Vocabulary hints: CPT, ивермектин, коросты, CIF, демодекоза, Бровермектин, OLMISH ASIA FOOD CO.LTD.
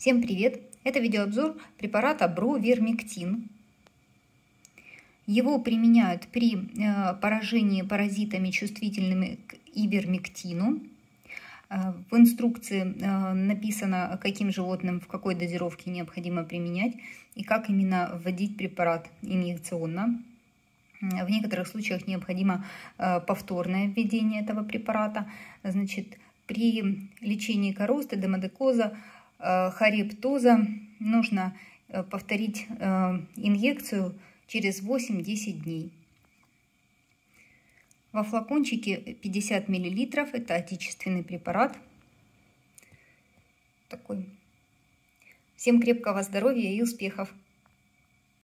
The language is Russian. Всем привет! Это видеообзор препарата бровермектин. Его применяют при поражении паразитами, чувствительными к ивермектину. В инструкции написано, каким животным в какой дозировке необходимо применять и как именно вводить препарат инъекционно. В некоторых случаях необходимо повторное введение этого препарата. Значит, при лечении коросты, демодекоза, хариптоза нужно повторить инъекцию через 8-10 дней. Во флакончике 50 мл, это отечественный препарат. Такой. Всем крепкого здоровья и успехов!